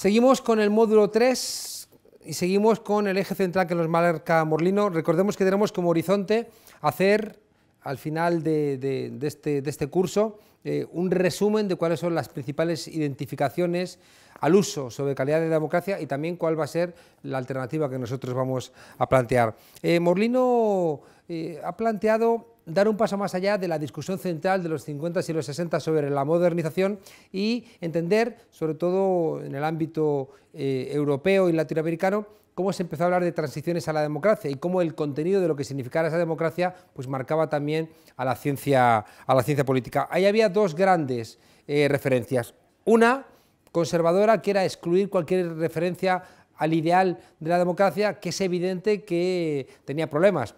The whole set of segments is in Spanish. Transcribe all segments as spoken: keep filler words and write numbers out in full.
Seguimos con el módulo tres y seguimos con el eje central que nos marca Morlino. Recordemos que tenemos como horizonte hacer, al final de, de, de, este, de este curso, eh, un resumen de cuáles son las principales identificaciones al uso sobre calidad de democracia y también cuál va a ser la alternativa que nosotros vamos a plantear. Eh, Morlino eh, ha planteado dar un paso más allá de la discusión central de los cincuenta y los sesenta sobre la modernización y entender, sobre todo en el ámbito eh, europeo y latinoamericano, cómo se empezó a hablar de transiciones a la democracia y cómo el contenido de lo que significara esa democracia pues marcaba también a la ciencia, a la ciencia política. Ahí había dos grandes eh, referencias. Una conservadora, que era excluir cualquier referencia al ideal de la democracia, que es evidente que tenía problemas.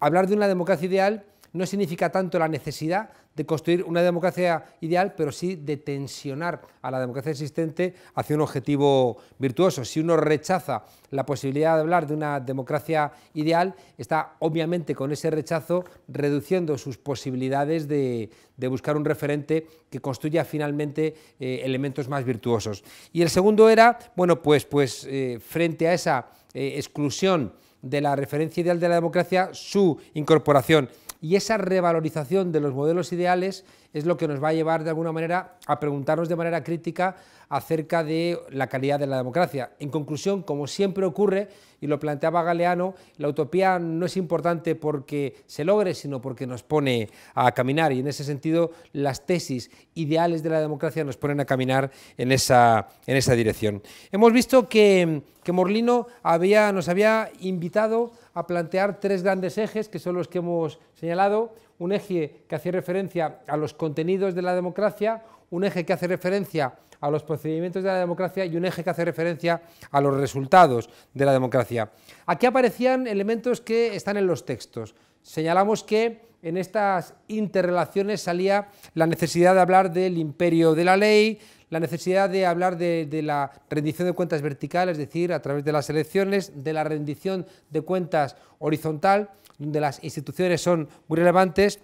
Hablar de una democracia ideal no significa tanto la necesidad de construir una democracia ideal, pero sí de tensionar a la democracia existente hacia un objetivo virtuoso. Si uno rechaza la posibilidad de hablar de una democracia ideal, está obviamente con ese rechazo reduciendo sus posibilidades de, de buscar un referente que construya finalmente eh, elementos más virtuosos. Y el segundo era, bueno, pues, pues eh, frente a esa eh, exclusión de la referencia ideal de la democracia, su incorporación. Y esa revalorización de los modelos ideales es lo que nos va a llevar, de alguna manera, a preguntarnos de manera crítica acerca de la calidad de la democracia. En conclusión, como siempre ocurre, y lo planteaba Galeano, la utopía no es importante porque se logre, sino porque nos pone a caminar, y en ese sentido las tesis ideales de la democracia nos ponen a caminar en esa, en esa dirección. Hemos visto que, que Morlino había, nos había invitado a plantear tres grandes ejes, que son los que hemos señalado: un eje que hace referencia a los contenidos de la democracia, un eje que hace referencia a los procedimientos de la democracia y un eje que hace referencia a los resultados de la democracia. Aquí aparecían elementos que están en los textos. Señalamos que en estas interrelaciones salía la necesidad de hablar del imperio de la ley, la necesidad de hablar de, de la rendición de cuentas vertical, es decir, a través de las elecciones, de la rendición de cuentas horizontal, donde las instituciones son muy relevantes,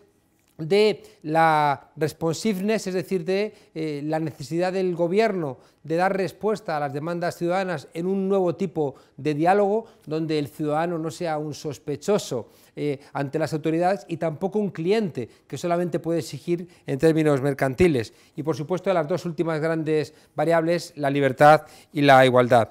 de la responsiveness, es decir, de eh, la necesidad del gobierno de dar respuesta a las demandas ciudadanas en un nuevo tipo de diálogo, donde el ciudadano no sea un sospechoso eh, ante las autoridades y tampoco un cliente que solamente puede exigir en términos mercantiles. Y, por supuesto, las dos últimas grandes variables, la libertad y la igualdad.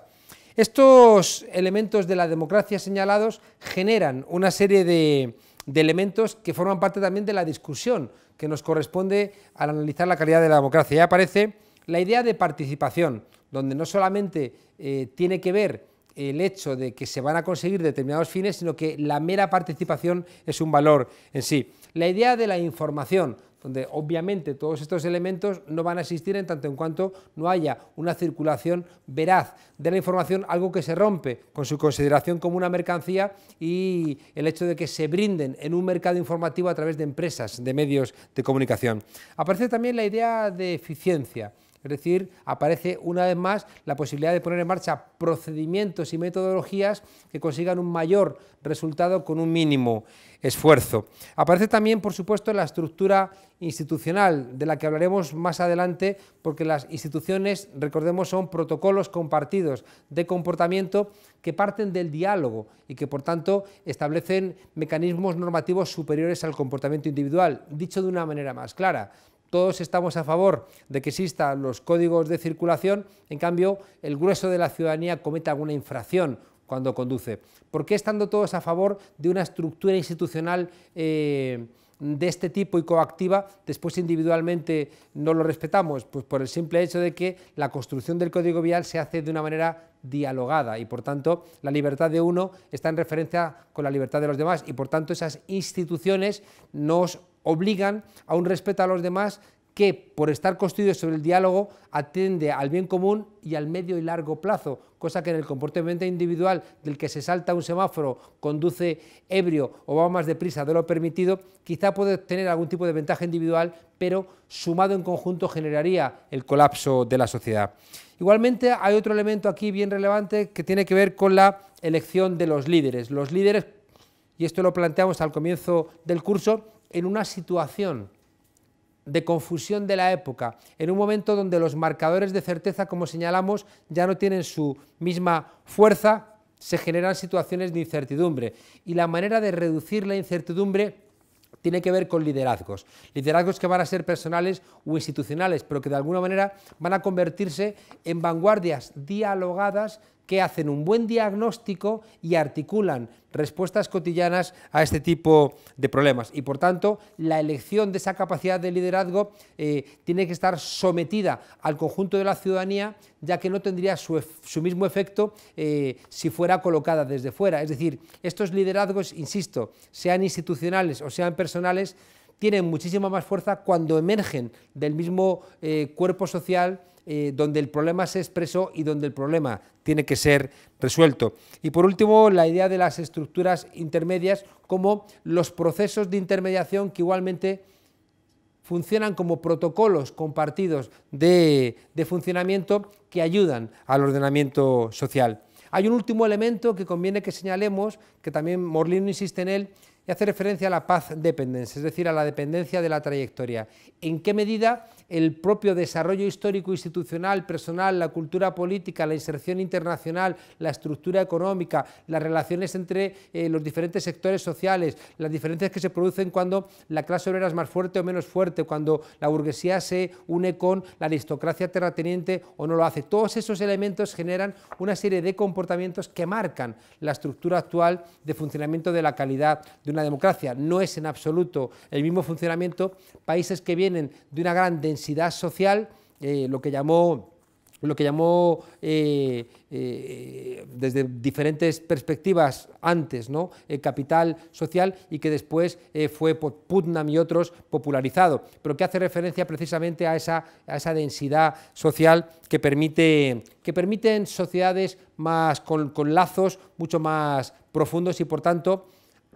Estos elementos de la democracia señalados generan una serie de... de elementos que forman parte también de la discusión que nos corresponde al analizar la calidad de la democracia. Ya aparece la idea de participación, donde no solamente eh, tiene que ver el hecho de que se van a conseguir determinados fines, sino que la mera participación es un valor en sí. La idea de la información, donde obviamente todos estos elementos no van a existir en tanto en cuanto no haya una circulación veraz de la información, algo que se rompe con su consideración como una mercancía y el hecho de que se brinden en un mercado informativo a través de empresas, de medios de comunicación. Aparece también la idea de eficiencia, es decir, aparece una vez más la posibilidad de poner en marcha procedimientos y metodologías que consigan un mayor resultado con un mínimo esfuerzo. Aparece también, por supuesto, la estructura institucional, de la que hablaremos más adelante, porque las instituciones, recordemos, son protocolos compartidos de comportamiento que parten del diálogo y que, por tanto, establecen mecanismos normativos superiores al comportamiento individual. Dicho de una manera más clara, todos estamos a favor de que existan los códigos de circulación, en cambio, el grueso de la ciudadanía comete alguna infracción cuando conduce. ¿Por qué, estando todos a favor de una estructura institucional eh, de este tipo y coactiva, después individualmente no lo respetamos? Pues por el simple hecho de que la construcción del código vial se hace de una manera dialogada y, por tanto, la libertad de uno está en referencia con la libertad de los demás y, por tanto, esas instituciones nos obligan a un respeto a los demás que, por estar construido sobre el diálogo, atiende al bien común y al medio y largo plazo, cosa que en el comportamiento individual del que se salta un semáforo, conduce ebrio o va más deprisa de lo permitido, quizá puede tener algún tipo de ventaja individual, pero sumado en conjunto generaría el colapso de la sociedad. Igualmente hay otro elemento aquí bien relevante que tiene que ver con la elección de los líderes. Los líderes, y esto lo planteamos al comienzo del curso, en una situación de confusión de la época, en un momento donde los marcadores de certeza, como señalamos, ya no tienen su misma fuerza, se generan situaciones de incertidumbre, y la manera de reducir la incertidumbre tiene que ver con liderazgos, liderazgos que van a ser personales o institucionales, pero que de alguna manera van a convertirse en vanguardias dialogadas que hacen un buen diagnóstico y articulan respuestas cotidianas a este tipo de problemas. Y por tanto, la elección de esa capacidad de liderazgo eh, tiene que estar sometida al conjunto de la ciudadanía, ya que no tendría su, su mismo efecto eh, si fuera colocada desde fuera. Es decir, estos liderazgos, insisto, sean institucionales o sean personales, tienen muchísima más fuerza cuando emergen del mismo eh, cuerpo social Eh, donde el problema se expresó y donde el problema tiene que ser resuelto. Y por último, la idea de las estructuras intermedias como los procesos de intermediación que igualmente funcionan como protocolos compartidos de, de funcionamiento que ayudan al ordenamiento social. Hay un último elemento que conviene que señalemos, que también Morlino insiste en él, y hace referencia a la path dependence, es decir, a la dependencia de la trayectoria. ¿En qué medida el propio desarrollo histórico, institucional, personal, la cultura política, la inserción internacional, la estructura económica, las relaciones entre eh, los diferentes sectores sociales, las diferencias que se producen cuando la clase obrera es más fuerte o menos fuerte, cuando la burguesía se une con la aristocracia terrateniente o no lo hace? Todos esos elementos generan una serie de comportamientos que marcan la estructura actual de funcionamiento de la calidad de una democracia. No es en absoluto el mismo funcionamiento. Países que vienen de una gran densidad social, eh, lo que llamó, lo que llamó eh, eh, desde diferentes perspectivas antes, ¿no? Eh, capital social, y que después eh, fue por Putnam y otros popularizado, pero que hace referencia precisamente a esa, a esa densidad social que permite, que permiten sociedades más, con, con lazos mucho más profundos y, por tanto,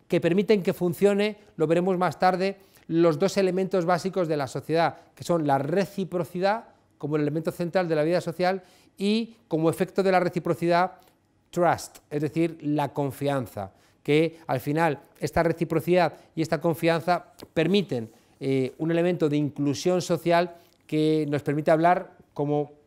que permiten que funcione, lo veremos más tarde, los dos elementos básicos de la sociedad, que son la reciprocidad como el elemento central de la vida social y, como efecto de la reciprocidad, trust, es decir, la confianza, que al final esta reciprocidad y esta confianza permiten eh, un elemento de inclusión social que nos permite hablar, como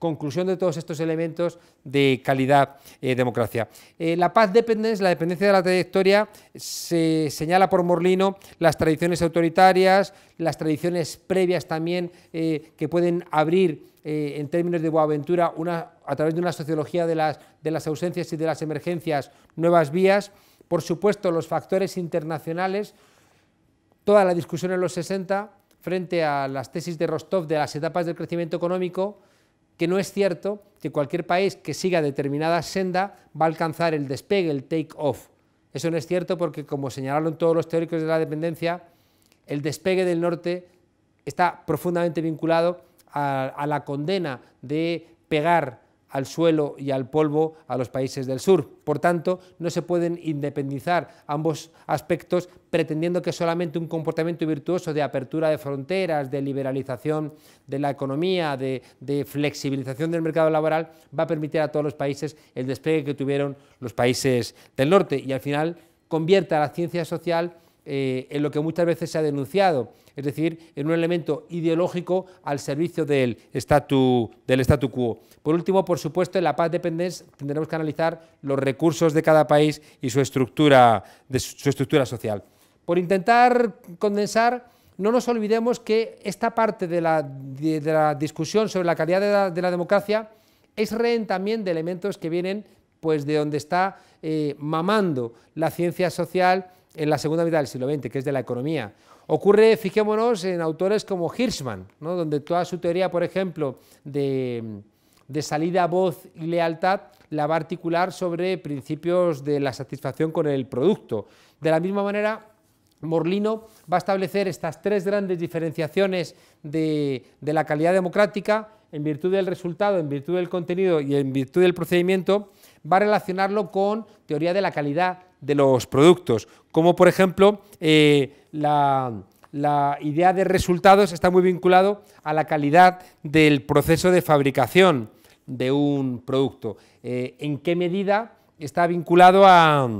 conclusión de todos estos elementos, de calidad eh, democracia. Eh, la path dependence, la dependencia de la trayectoria, se señala por Morlino las tradiciones autoritarias, las tradiciones previas también eh, que pueden abrir, eh, en términos de Boaventura, una, a través de una sociología de las, de las ausencias y de las emergencias, nuevas vías. Por supuesto, los factores internacionales, toda la discusión en los sesenta frente a las tesis de Rostov de las etapas del crecimiento económico, que no es cierto que cualquier país que siga determinada senda va a alcanzar el despegue, el take-off. Eso no es cierto porque, como señalaron todos los teóricos de la dependencia, el despegue del norte está profundamente vinculado a, a la condena de pegar al suelo y al polvo a los países del sur. Por tanto, no se pueden independizar ambos aspectos pretendiendo que solamente un comportamiento virtuoso de apertura de fronteras, de liberalización de la economía, de, de flexibilización del mercado laboral, va a permitir a todos los países el despliegue que tuvieron los países del norte, y al final convierta a la ciencia social eh, en lo que muchas veces se ha denunciado, es decir, en un elemento ideológico al servicio del statu, del statu quo. Por último, por supuesto, en la path dependence tendremos que analizar los recursos de cada país y su estructura, de su, su estructura social. Por intentar condensar, no nos olvidemos que esta parte de la, de, de la discusión sobre la calidad de la, de la democracia es rehén también de elementos que vienen, pues, de donde está eh, mamando la ciencia social en la segunda mitad del siglo veinte, que es de la economía. Ocurre, fijémonos, en autores como Hirschman, ¿no?, donde toda su teoría, por ejemplo, de, de salida, voz y lealtad, la va a articular sobre principios de la satisfacción con el producto. De la misma manera, Morlino va a establecer estas tres grandes diferenciaciones de, de la calidad democrática en virtud del resultado, en virtud del contenido y en virtud del procedimiento. Va a relacionarlo con teoría de la calidad de los productos, como por ejemplo eh, la, la idea de resultados está muy vinculado a la calidad del proceso de fabricación de un producto. Eh, ¿En qué medida está vinculado a,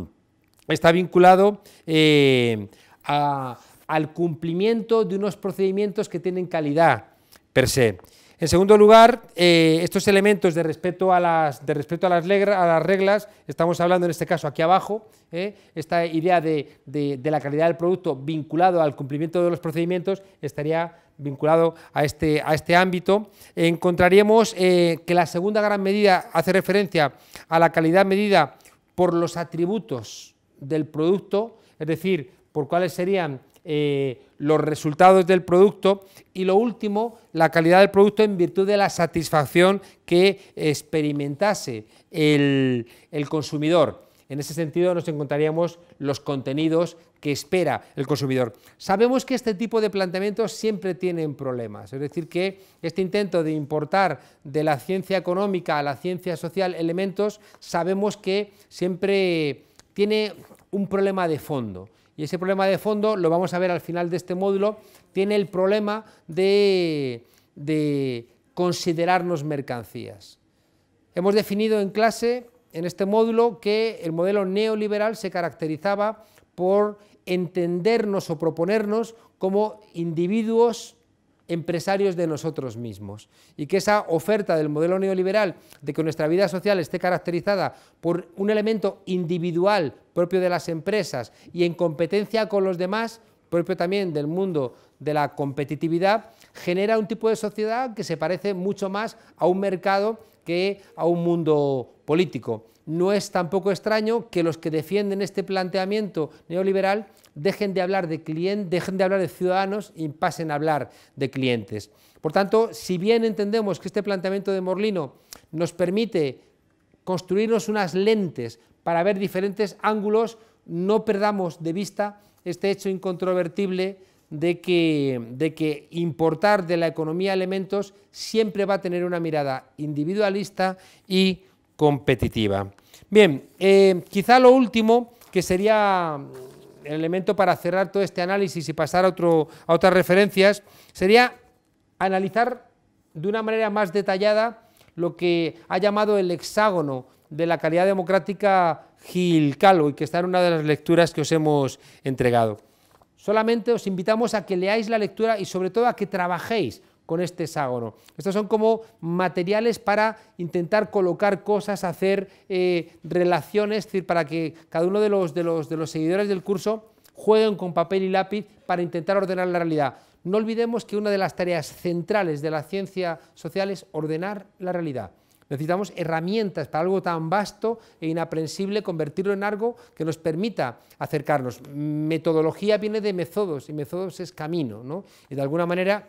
está vinculado, eh, a, al cumplimiento de unos procedimientos que tienen calidad per se. En segundo lugar, eh, estos elementos de respeto, a las, de respeto a, las legra, a las reglas, estamos hablando en este caso aquí abajo, eh, esta idea de, de, de la calidad del producto vinculado al cumplimiento de los procedimientos estaría vinculado a este, a este ámbito. Encontraríamos eh, que la segunda gran medida hace referencia a la calidad medida por los atributos del producto, es decir, por cuáles serían Eh, los resultados del producto, y lo último, la calidad del producto en virtud de la satisfacción que experimentase el, el consumidor. En ese sentido nos encontraríamos los contenidos que espera el consumidor. Sabemos que este tipo de planteamientos siempre tienen problemas, es decir, que este intento de importar de la ciencia económica a la ciencia social elementos, sabemos que siempre tiene un problema de fondo. Y ese problema de fondo, lo vamos a ver al final de este módulo, tiene el problema de, de considerarnos mercancías. Hemos definido en clase, en este módulo, que el modelo neoliberal se caracterizaba por entendernos o proponernos como individuos empresarios de nosotros mismos, y que esa oferta del modelo neoliberal de que nuestra vida social esté caracterizada por un elemento individual propio de las empresas y en competencia con los demás, propio también del mundo de la competitividad, genera un tipo de sociedad que se parece mucho más a un mercado que a un mundo político. No es tampoco extraño que los que defienden este planteamiento neoliberal dejen de hablar de clientes, dejen de hablar de ciudadanos y pasen a hablar de clientes. Por tanto, si bien entendemos que este planteamiento de Morlino nos permite construirnos unas lentes para ver diferentes ángulos, no perdamos de vista este hecho incontrovertible de que, de que importar de la economía elementos siempre va a tener una mirada individualista y competitiva. Bien, eh, quizá lo último, que sería el elemento para cerrar todo este análisis y pasar a, otro, a otras referencias, sería analizar de una manera más detallada lo que ha llamado el hexágono de la calidad democrática Gil Calvo, y que está en una de las lecturas que os hemos entregado. Solamente os invitamos a que leáis la lectura y sobre todo a que trabajéis con este hexágono. Estos son como materiales para intentar colocar cosas, hacer eh, relaciones, es decir, para que cada uno de los, de, los, de los seguidores del curso jueguen con papel y lápiz para intentar ordenar la realidad. No olvidemos que una de las tareas centrales de la ciencia social es ordenar la realidad. Necesitamos herramientas para algo tan vasto e inaprensible, convertirlo en algo que nos permita acercarnos. Metodología viene de métodos, y métodos es camino, ¿no? Y de alguna manera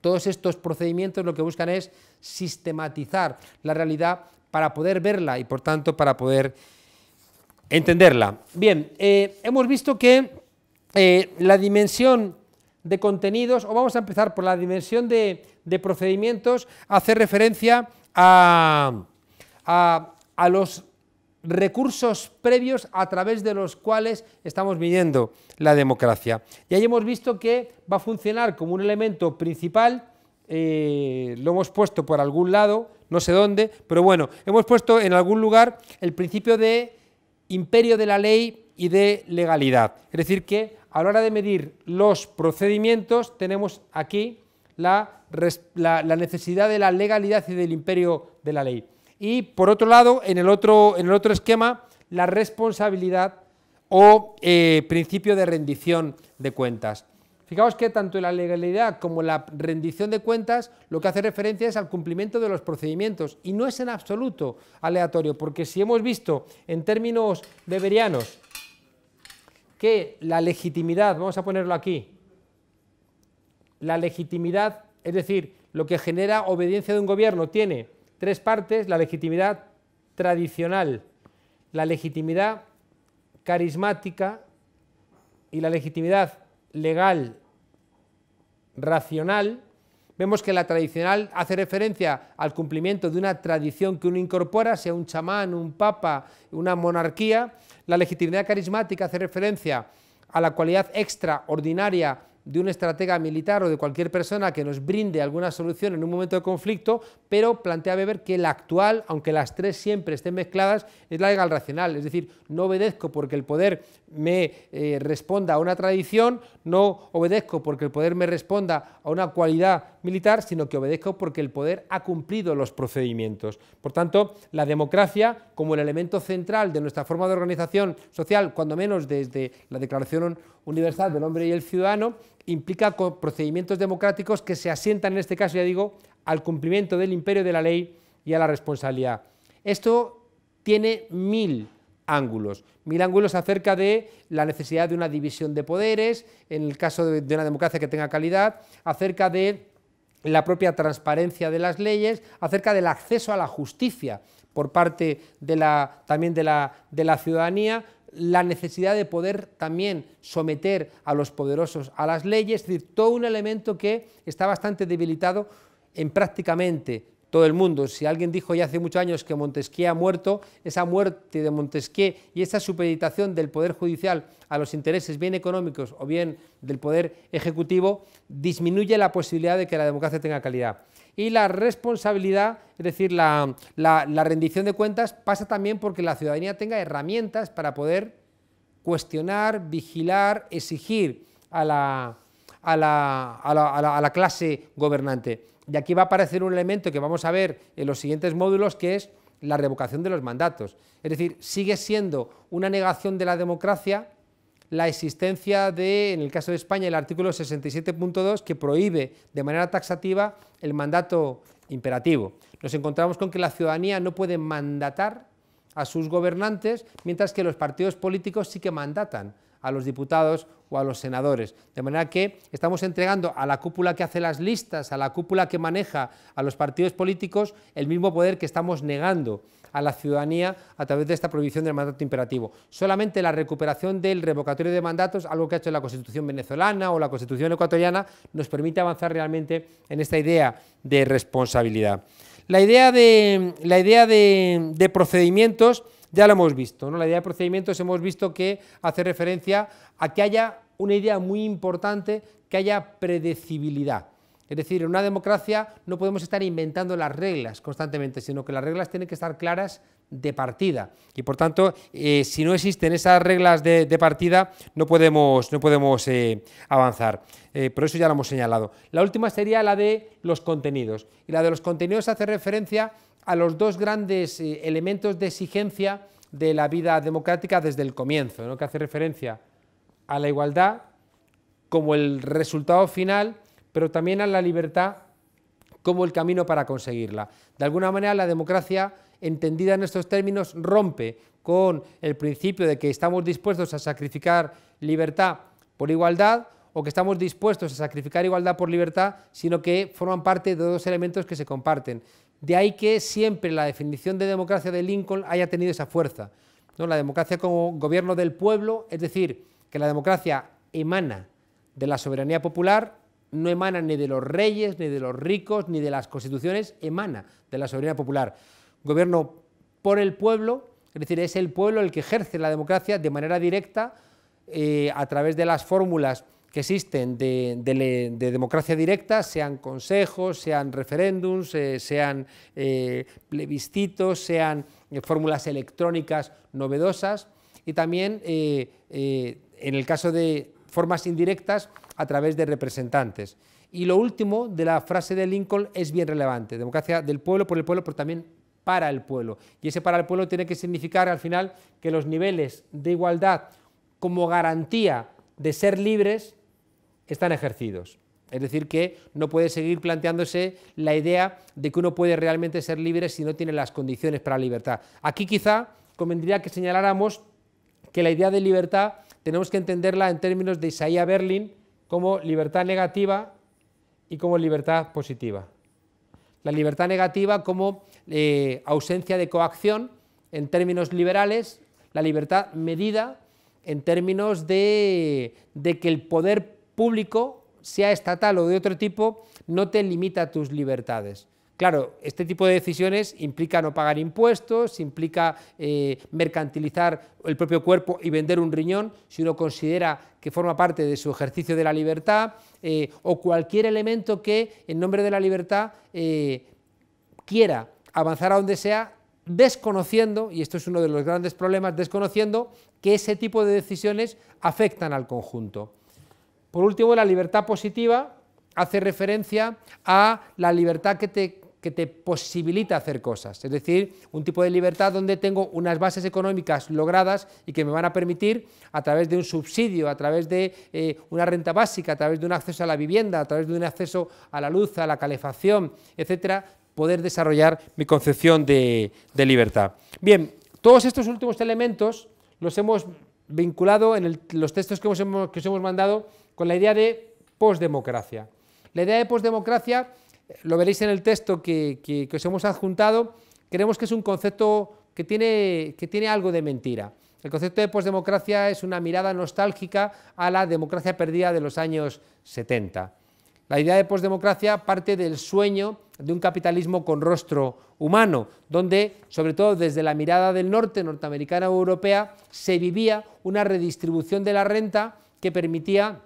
todos estos procedimientos lo que buscan es sistematizar la realidad para poder verla y, por tanto, para poder entenderla. Bien, eh, hemos visto que eh, la dimensión de contenidos, o vamos a empezar por la dimensión de, de procedimientos, hace referencia a, a, a los recursos previos a través de los cuales estamos midiendo la democracia. Y ahí hemos visto que va a funcionar como un elemento principal, eh, lo hemos puesto por algún lado, no sé dónde, pero bueno, hemos puesto en algún lugar el principio de imperio de la ley y de legalidad. Es decir, que a la hora de medir los procedimientos tenemos aquí la, la, la necesidad de la legalidad y del imperio de la ley. Y, por otro lado, en el otro, en el otro esquema, la responsabilidad o eh, principio de rendición de cuentas. Fijaos que tanto la legalidad como la rendición de cuentas lo que hace referencia es al cumplimiento de los procedimientos, y no es en absoluto aleatorio, porque si hemos visto en términos weberianos que la legitimidad, vamos a ponerlo aquí, la legitimidad, es decir, lo que genera obediencia de un gobierno, tiene tres partes: la legitimidad tradicional, la legitimidad carismática y la legitimidad legal racional. Vemos que la tradicional hace referencia al cumplimiento de una tradición que uno incorpora, sea un chamán, un papa, una monarquía. La legitimidad carismática hace referencia a la cualidad extraordinaria de un estratega militar o de cualquier persona que nos brinde alguna solución en un momento de conflicto, pero plantea Weber que la actual, aunque las tres siempre estén mezcladas, es la legal racional, es decir, no obedezco porque el poder me eh, responda a una tradición, no obedezco porque el poder me responda a una cualidad militar, sino que obedezco porque el poder ha cumplido los procedimientos. Por tanto, la democracia como el elemento central de nuestra forma de organización social, cuando menos desde la Declaración Universal del Hombre y el Ciudadano, implica procedimientos democráticos que se asientan en este caso, ya digo, al cumplimiento del imperio de la ley y a la responsabilidad. Esto tiene mil ángulos, mil ángulos acerca de la necesidad de una división de poderes, en el caso de, de una democracia que tenga calidad, acerca de la propia transparencia de las leyes, acerca del acceso a la justicia por parte de la, también de la, de la ciudadanía, la necesidad de poder también someter a los poderosos a las leyes, es decir, todo un elemento que está bastante debilitado en prácticamente todo el mundo. Si alguien dijo ya hace muchos años que Montesquieu ha muerto, esa muerte de Montesquieu y esa supeditación del poder judicial a los intereses bien económicos o bien del poder ejecutivo disminuye la posibilidad de que la democracia tenga calidad. Y la responsabilidad, es decir, la, la, la rendición de cuentas, pasa también porque la ciudadanía tenga herramientas para poder cuestionar, vigilar, exigir a la, a la, a la, a la, a la clase gobernante. Y aquí va a aparecer un elemento que vamos a ver en los siguientes módulos, que es la revocación de los mandatos. Es decir, sigue siendo una negación de la democracia la existencia de, en el caso de España, el artículo sesenta y siete punto dos, que prohíbe de manera taxativa el mandato imperativo. Nos encontramos con que la ciudadanía no puede mandatar a sus gobernantes, mientras que los partidos políticos sí que mandatan a los diputados o a los senadores. De manera que estamos entregando a la cúpula que hace las listas, a la cúpula que maneja a los partidos políticos, el mismo poder que estamos negando a la ciudadanía a través de esta prohibición del mandato imperativo. Solamente la recuperación del revocatorio de mandatos, algo que ha hecho la Constitución venezolana o la Constitución ecuatoriana, nos permite avanzar realmente en esta idea de responsabilidad. La idea de, la idea de, de procedimientos ya lo hemos visto, ¿no? La idea de procedimientos hemos visto que hace referencia a que haya una idea muy importante, que haya predecibilidad. Es decir, en una democracia no podemos estar inventando las reglas constantemente, sino que las reglas tienen que estar claras de partida. Y por tanto, eh, si no existen esas reglas de, de partida, no podemos, no podemos eh, avanzar. Eh, por eso ya lo hemos señalado. La última sería la de los contenidos. Y la de los contenidos hace referencia a los dos grandes eh, elementos de exigencia de la vida democrática desde el comienzo, ¿no? Que hace referencia a la igualdad como el resultado final, pero también a la libertad como el camino para conseguirla. De alguna manera la democracia, entendida en estos términos, rompe con el principio de que estamos dispuestos a sacrificar libertad por igualdad, o que estamos dispuestos a sacrificar igualdad por libertad, sino que forman parte de dos elementos que se comparten. De ahí que siempre la definición de democracia de Lincoln haya tenido esa fuerza, ¿no? La democracia como gobierno del pueblo, es decir, que la democracia emana de la soberanía popular, no emana ni de los reyes, ni de los ricos, ni de las constituciones, emana de la soberanía popular. Gobierno por el pueblo, es decir, es el pueblo el que ejerce la democracia de manera directa eh, a través de las fórmulas que existen de, de, de democracia directa, sean consejos, sean referéndums, eh, sean eh, plebiscitos, sean eh, fórmulas electrónicas novedosas, y también eh, eh, en el caso de formas indirectas a través de representantes. Y lo último de la frase de Lincoln es bien relevante: democracia del pueblo, por el pueblo, pero también para el pueblo. Y ese para el pueblo tiene que significar al final que los niveles de igualdad como garantía de ser libres están ejercidos. Es decir, que no puede seguir planteándose la idea de que uno puede realmente ser libre si no tiene las condiciones para la libertad. Aquí quizá convendría que señaláramos que la idea de libertad tenemos que entenderla en términos de Isaiah Berlin como libertad negativa y como libertad positiva. La libertad negativa como eh, ausencia de coacción en términos liberales, la libertad medida en términos de, de que el poder público, sea estatal o de otro tipo, no te limita tus libertades. Claro, este tipo de decisiones implica no pagar impuestos, implica eh, mercantilizar el propio cuerpo y vender un riñón, si uno considera que forma parte de su ejercicio de la libertad, eh, o cualquier elemento que, en nombre de la libertad, eh, quiera avanzar a donde sea, desconociendo, y esto es uno de los grandes problemas, desconociendo que ese tipo de decisiones afectan al conjunto. Por último, la libertad positiva hace referencia a la libertad que te, que te posibilita hacer cosas, es decir, un tipo de libertad donde tengo unas bases económicas logradas y que me van a permitir, a través de un subsidio, a través de eh, una renta básica, a través de un acceso a la vivienda, a través de un acceso a la luz, a la calefacción, etcétera, poder desarrollar mi concepción de, de libertad. Bien, todos estos últimos elementos los hemos vinculado en el, los textos que, hemos, que os hemos mandado con la idea de posdemocracia. La idea de posdemocracia, lo veréis en el texto que, que, que os hemos adjuntado, creemos que es un concepto que tiene, que tiene algo de mentira. El concepto de posdemocracia es una mirada nostálgica a la democracia perdida de los años setenta. La idea de posdemocracia parte del sueño de un capitalismo con rostro humano, donde, sobre todo desde la mirada del norte, norteamericana o europea, se vivía una redistribución de la renta que permitía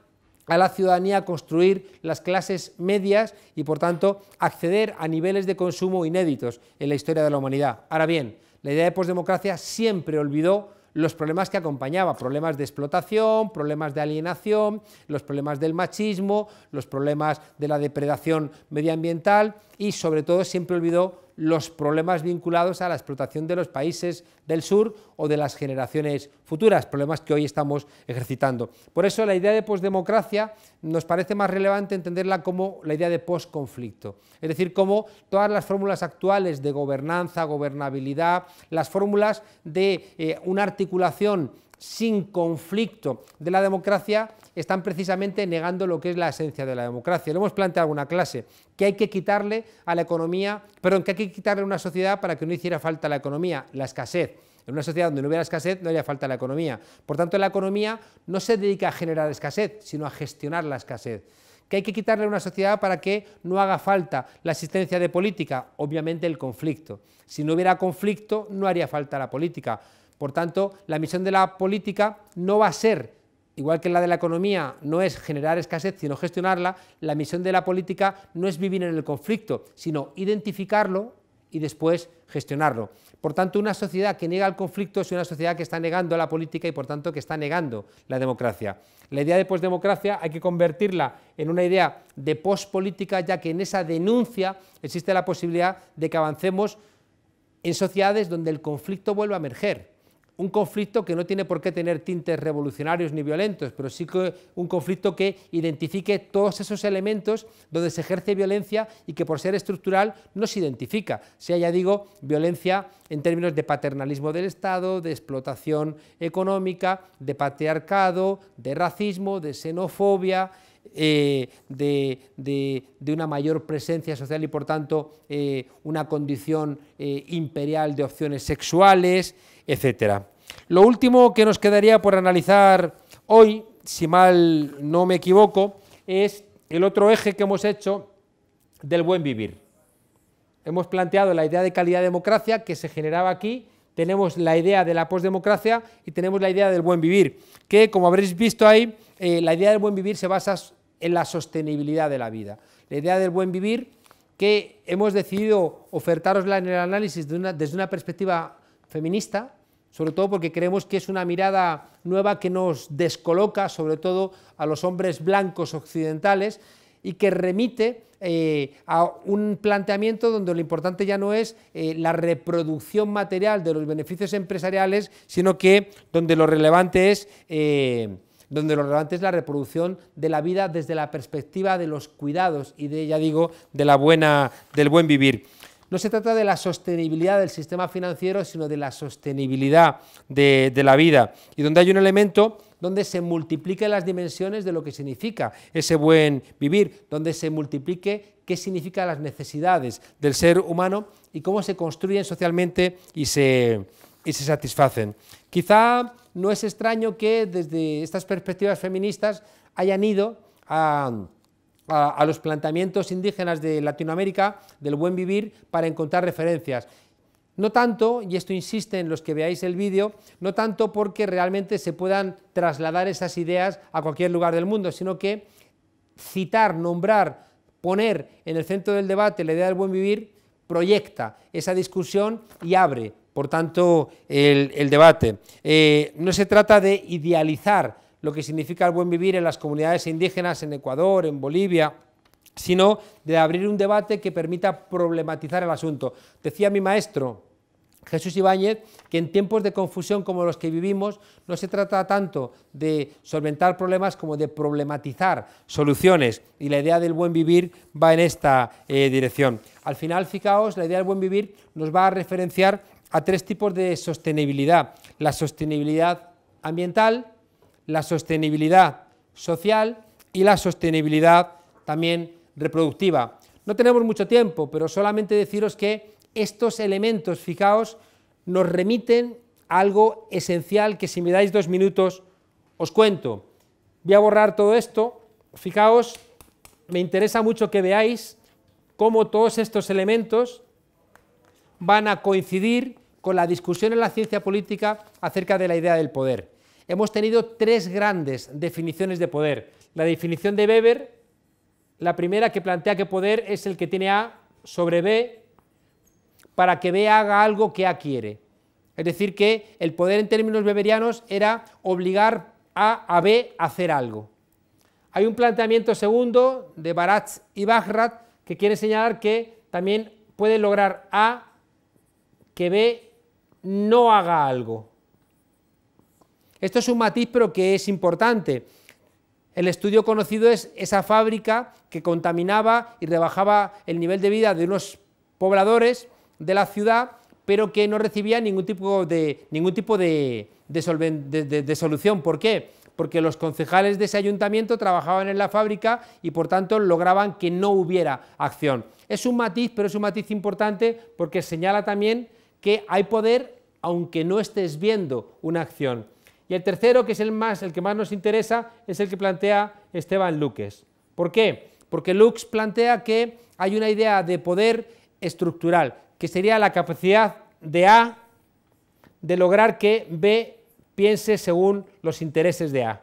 a la ciudadanía construir las clases medias y, por tanto, acceder a niveles de consumo inéditos en la historia de la humanidad. Ahora bien, la idea de posdemocracia siempre olvidó los problemas que acompañaba, problemas de explotación, problemas de alienación, los problemas del machismo, los problemas de la depredación medioambiental y, sobre todo, siempre olvidó los problemas vinculados a la explotación de los países del sur o de las generaciones futuras, problemas que hoy estamos ejercitando. Por eso la idea de posdemocracia nos parece más relevante entenderla como la idea de posconflicto, es decir, como todas las fórmulas actuales de gobernanza, gobernabilidad, las fórmulas de eh, una articulación sin conflicto de la democracia están precisamente negando lo que es la esencia de la democracia. Lo hemos planteado en una clase, que hay que quitarle a la economía, perdón, que hay que quitarle a una sociedad para que no hiciera falta la economía, la escasez. En una sociedad donde no hubiera escasez no haría falta la economía. Por tanto, la economía no se dedica a generar escasez, sino a gestionar la escasez. Que hay que quitarle a una sociedad para que no haga falta la existencia de política, obviamente el conflicto. Si no hubiera conflicto no haría falta la política. Por tanto, la misión de la política no va a ser, igual que la de la economía, no es generar escasez, sino gestionarla. La misión de la política no es vivir en el conflicto, sino identificarlo y después gestionarlo. Por tanto, una sociedad que niega el conflicto es una sociedad que está negando la política y, por tanto, que está negando la democracia. La idea de posdemocracia hay que convertirla en una idea de pospolítica, ya que en esa denuncia existe la posibilidad de que avancemos en sociedades donde el conflicto vuelva a emerger. Un conflicto que no tiene por qué tener tintes revolucionarios ni violentos, pero sí que un conflicto que identifique todos esos elementos donde se ejerce violencia y que por ser estructural no se identifica, sea, ya digo, violencia en términos de paternalismo del Estado, de explotación económica, de patriarcado, de racismo, de xenofobia, eh, de, de, de una mayor presencia social y, por tanto, eh, una condición eh, imperial de opciones sexuales, etcétera. Lo último que nos quedaría por analizar hoy, si mal no me equivoco, es el otro eje que hemos hecho del buen vivir. Hemos planteado la idea de calidad-democracia que se generaba aquí, tenemos la idea de la posdemocracia y tenemos la idea del buen vivir, que, como habréis visto ahí, eh, la idea del buen vivir se basa en la sostenibilidad de la vida. La idea del buen vivir que hemos decidido ofertarosla en el análisis de una, desde una perspectiva feminista, sobre todo porque creemos que es una mirada nueva que nos descoloca, sobre todo a los hombres blancos occidentales, y que remite eh, a un planteamiento donde lo importante ya no es eh, la reproducción material de los beneficios empresariales, sino que donde lo relevante es, eh, donde lo relevante es la reproducción de la vida desde la perspectiva de los cuidados y de, ya digo, de la buena, del buen vivir. No se trata de la sostenibilidad del sistema financiero, sino de la sostenibilidad de, de la vida, y donde hay un elemento donde se multipliquen las dimensiones de lo que significa ese buen vivir, donde se multiplique qué significan las necesidades del ser humano y cómo se construyen socialmente y se, y se satisfacen. Quizá no es extraño que desde estas perspectivas feministas hayan ido a... a, a los planteamientos indígenas de Latinoamérica, del buen vivir, para encontrar referencias. No tanto, y esto insiste en los que veáis el vídeo, no tanto porque realmente se puedan trasladar esas ideas a cualquier lugar del mundo, sino que citar, nombrar, poner en el centro del debate la idea del buen vivir proyecta esa discusión y abre, por tanto, el, el debate. Eh, no se trata de idealizar lo que significa el buen vivir en las comunidades indígenas, en Ecuador, en Bolivia, sino de abrir un debate que permita problematizar el asunto. Decía mi maestro, Jesús Ibáñez, que en tiempos de confusión como los que vivimos no se trata tanto de solventar problemas como de problematizar soluciones, y la idea del buen vivir va en esta eh, dirección. Al final, fijaos, la idea del buen vivir nos va a referenciar a tres tipos de sostenibilidad: la sostenibilidad ambiental, la sostenibilidad social y la sostenibilidad también reproductiva. No tenemos mucho tiempo, pero solamente deciros que estos elementos, fijaos, nos remiten a algo esencial que, si me dais dos minutos, os cuento. Voy a borrar todo esto. Fijaos, me interesa mucho que veáis cómo todos estos elementos van a coincidir con la discusión en la ciencia política acerca de la idea del poder. Hemos tenido tres grandes definiciones de poder. La definición de Weber, la primera, que plantea que poder es el que tiene A sobre B para que B haga algo que A quiere. Es decir, que el poder en términos weberianos era obligar A a B a hacer algo. Hay un planteamiento segundo de Baratz y Bachrach que quiere señalar que también puede lograr A que B no haga algo. Esto es un matiz, pero que es importante. El estudio conocido es esa fábrica que contaminaba y rebajaba el nivel de vida de unos pobladores de la ciudad, pero que no recibía ningún tipo de, ningún tipo de, de, solven, de, de, de solución. ¿Por qué? Porque los concejales de ese ayuntamiento trabajaban en la fábrica y, por tanto, lograban que no hubiera acción. Es un matiz, pero es un matiz importante porque señala también que hay poder aunque no estés viendo una acción. Y el tercero, que es el, más, el que más nos interesa, es el que plantea Esteban Lukes. ¿Por qué? Porque Lukes plantea que hay una idea de poder estructural, que sería la capacidad de A de lograr que B piense según los intereses de A.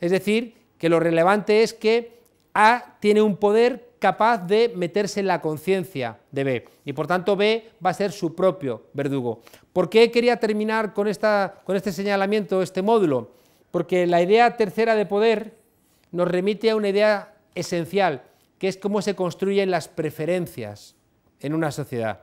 Es decir, que lo relevante es que A tiene un poder capaz de meterse en la conciencia de B, y por tanto B va a ser su propio verdugo. ¿Por qué quería terminar con, esta, con este señalamiento, este módulo? Porque la idea tercera de poder nos remite a una idea esencial, que es cómo se construyen las preferencias en una sociedad.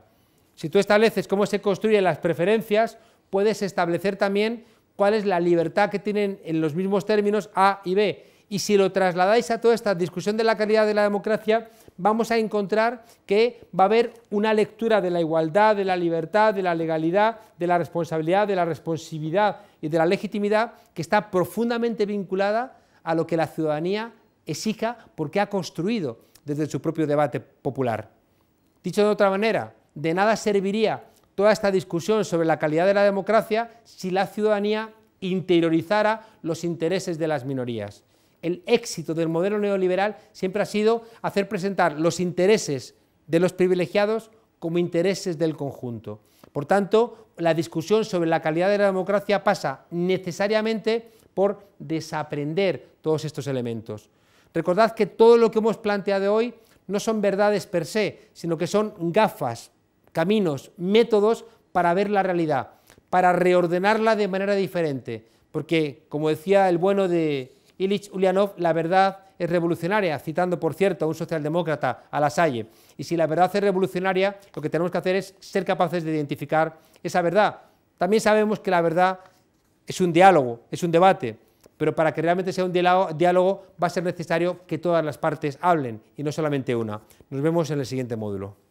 Si tú estableces cómo se construyen las preferencias, puedes establecer también cuál es la libertad que tienen en los mismos términos A y B. Y si lo trasladáis a toda esta discusión de la calidad de la democracia, vamos a encontrar que va a haber una lectura de la igualdad, de la libertad, de la legalidad, de la responsabilidad, de la responsividad y de la legitimidad, que está profundamente vinculada a lo que la ciudadanía exija porque ha construido desde su propio debate popular. Dicho de otra manera, de nada serviría toda esta discusión sobre la calidad de la democracia si la ciudadanía interiorizara los intereses de las minorías. El éxito del modelo neoliberal siempre ha sido hacer presentar los intereses de los privilegiados como intereses del conjunto. Por tanto, la discusión sobre la calidad de la democracia pasa necesariamente por desaprender todos estos elementos. Recordad que todo lo que hemos planteado hoy no son verdades per se, sino que son gafas, caminos, métodos para ver la realidad, para reordenarla de manera diferente, porque, como decía el bueno de Ilich Ulianov, la verdad es revolucionaria, citando, por cierto, a un socialdemócrata, a Lasalle. Y si la verdad es revolucionaria, lo que tenemos que hacer es ser capaces de identificar esa verdad. También sabemos que la verdad es un diálogo, es un debate, pero para que realmente sea un diálogo va a ser necesario que todas las partes hablen y no solamente una. Nos vemos en el siguiente módulo.